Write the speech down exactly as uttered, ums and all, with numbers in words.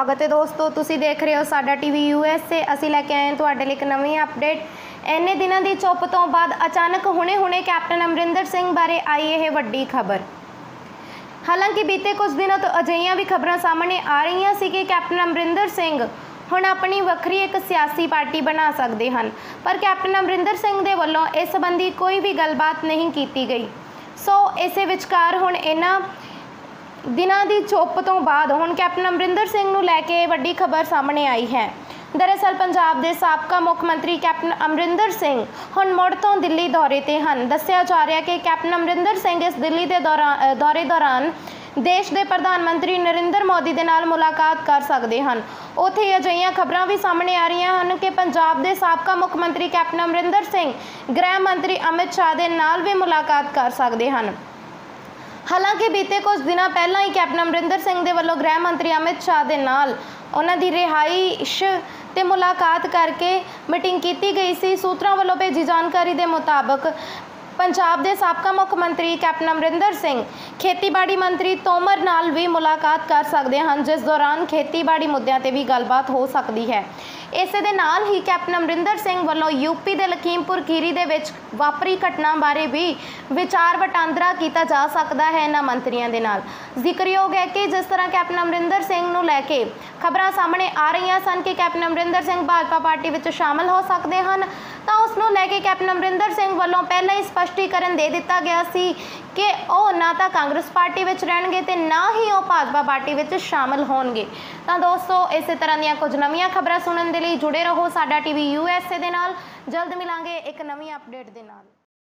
स्वागत है दोस्तों, तुसी देख रहे हो साडा टीवी यूएसए। असी लैके आए तुहाडे लिए एक नवीं अपडेट। इन्ने दिनों की चुप तो बाद अचानक हुणे हुणे कैप्टन अमरिंदर सिंह बारे आई यह वड्डी खबर। हालांकि बीते कुछ दिनों तो अजिहियां भी खबर सामने आ रही सी कि कैप्टन अमरिंदर सिंह हुण अपनी वक्री एक सियासी पार्टी बना सकते हैं, पर कैप्टन अमरिंदर सिंह दे वल्लों इस संबंधी कोई भी गलबात नहीं की गई। सो इसे विचकार हुण इन्हां दिनों की चुप तो बाद हुण कैप्टन अमरिंदर सिंह नूं लै के वड्डी खबर सामने आई है। दरअसल पंजाब के साबका मुख्य मंत्री कैप्टन अमरिंदर सिंह हुण मुड़ तो दिल्ली दौरे ते हैं। दस्या जा रहा है कि कैप्टन अमरिंदर सिंह इस दिल्ली के दौरान दौरे दौरान देश के प्रधानमंत्री नरेंद्र मोदी के नाल मुलाकात कर सकते हैं। उत्थे अजिहियां खबरां भी सामने आ रही हैं कि पंजाब के साबका मुख्य मंत्री कैप्टन अमरिंदर सिंह गृह मंत्री अमित शाह के नाल भी मुलाकात कर सकते हैं। हालांकि बीते कुछ दिन पहला ही कैप्टन अमरिंदर सिंह के वलों गृह मंत्री अमित शाह के नाल उन्हां दी रिहाइश ते मुलाकात करके मीटिंग की गई सी। सूत्रों वालों भेजी जानकारी के मुताबक पंजाब के साबका मुख्य मंत्री कैप्टन अमरिंदर सिंह खेतीबाड़ी मंत्री तोमर नाल भी मुलाकात कर सकते हैं, जिस दौरान खेतीबाड़ी मुद्दों पर भी गलबात हो सकती है। इस दे नाल ही कैप्टन अमरिंदर सिंह वालों यूपी के लखीमपुर खीरी दे विच वापरी घटना बारे भी विचार वटांदरा किया जा सकता है। इन्हां मंत्रियों के नाल जिक्रयोग है कि जिस तरह कैप्टन अमरिंदर सिंह नूं लै के खबरां सामने आ रही सन कि कैप्टन अमरिंदर सिंह भाजपा पार्टी में शामिल हो सकते हैं, तो उसनूं लैके कैप्टन अमरिंदर सिंह वालों पहले ही स्पष्टीकरण दे दिता गया सी कि वह ना तो कांग्रेस पार्टी में रहणगे ते ना ही वह भाजपा पार्टी में शामिल होणगे। तो दोस्तों इस तरह दीयां कुछ नवीं खबरां सुनने के लिए जुड़े रहो साडा टीवी यूएसए दे नाल। जल्द मिलांगे एक नवीं अपडेट दे नाल।